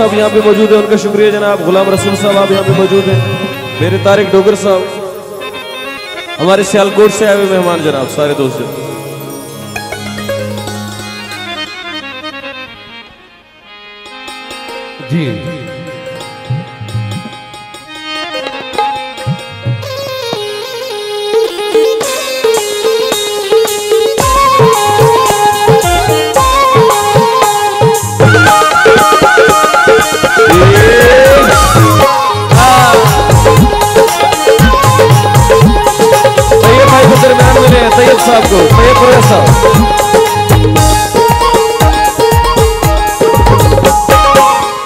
साहब यहाँ पे मौजूद है, उनका शुक्रिया जनाब। गुलाम रसूल साहब आप यहाँ पे मौजूद हैं, मेरे तारिक डोगर साहब, हमारे सियालकोट से आए हुए मेहमान जनाब, सारे दोस्त। जी साहब को प्रोफेसर साहब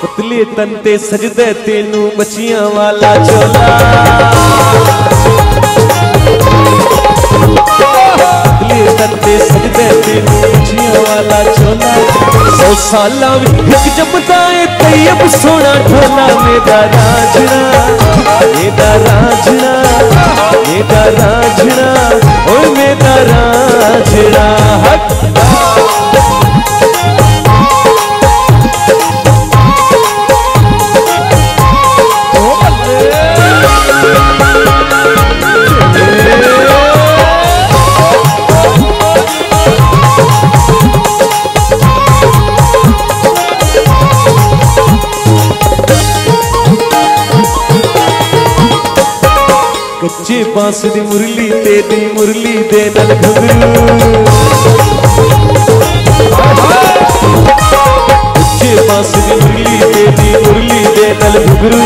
पुतली तंते सजदे तेनू बच्चियां वाला चोला, पुतली तंते सजदे तेनू बच्चियां वाला चोला, सौ साला भी एक जपता है तैयब सोना ढोला। मेदा रांझणा, मेदा रांझणा, मेदा रांझणा, ओ मेदा रांझणा, हट कच्चे बांस दी मुरली तेरी मुरली दे नल घुंघरू, कच्चे बांस दी मुरली तेरी मुरली दे नल घुंघरू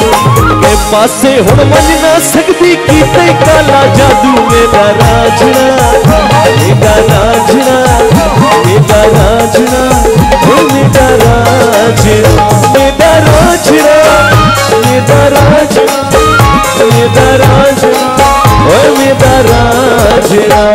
के पासे हुण मन ना सकदी कीते काला जादू। मेदा रांझणा, मेदा रांझणा, मेदा रांझणा, मेदा रांझणा, मेदा रांझणा, मेदा रांझणा, मेदा रांझणा, ओए मेदा रांझणा।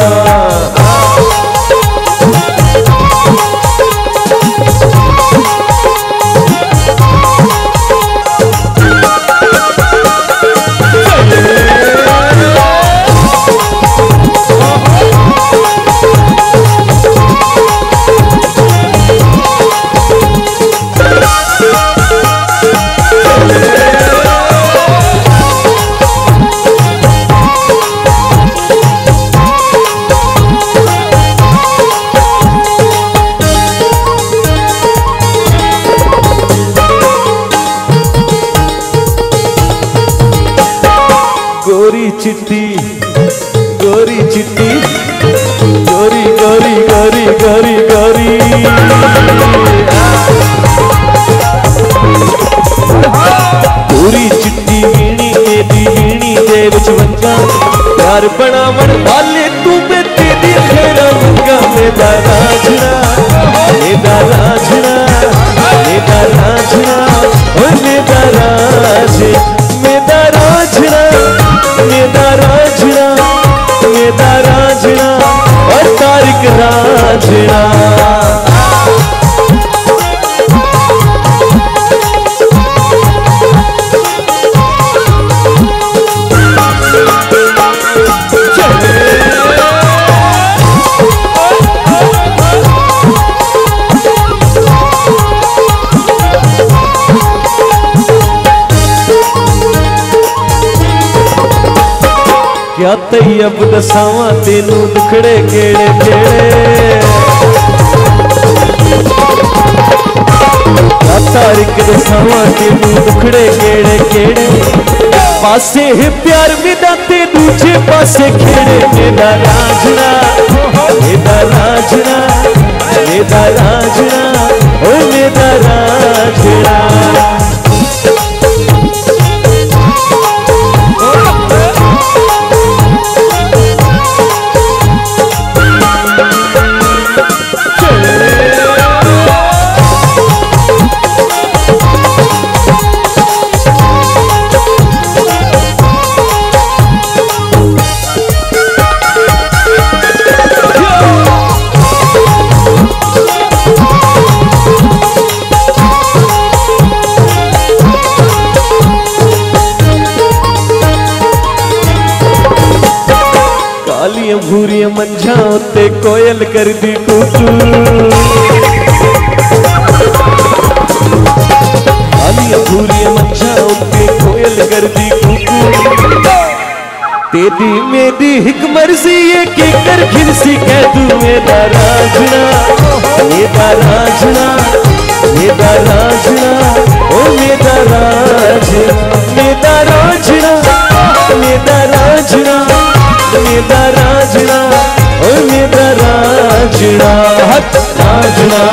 गोरी चिट्टी, गोरी चिट्टी, गोरी गोरी गोरी गोरी गोरी, गोरी चिट्टी वीणी तेरी वीणी दे विच वंगा, प्यार बनावण वाले तू मैं तेरी खैरा मंगा। मेदा रांझणा, मेदा रांझणा, मेदा रांझणा, ओ मेदा रांझणा, मेदा रांझणा, मेदा रांझणा, और तारिक रांझणा। क्या तैयब दसावा तेनू दुखड़े केड़े केड़े, क्या तारिक दसावा तेनू दुखड़े केड़े केड़े, पासे है प्यार मेरा ते दूजे पासे खेड़े। मेदा रांझणा, मेदा रांझणा, मेदा रांझणा, ओ मेदा रांझणा। भूरिया मंझा ते कोयल कर दी टूटू, आलिया भूरिया मच्छरों के कोयल गर्दी कुकू तेरी मेरी हिकमर सी ये की कर खिलसी कह तू मेदा रांझना मेदा रांझना मेदा रांझना ओ मेदा रांझना मेदा रांझना मेदा रांझना मेदा रांझना ओ मेदा रांझना रांझना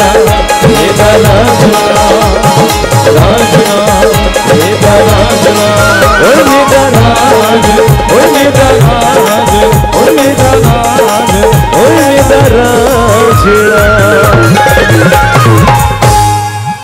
मेदा रांझना।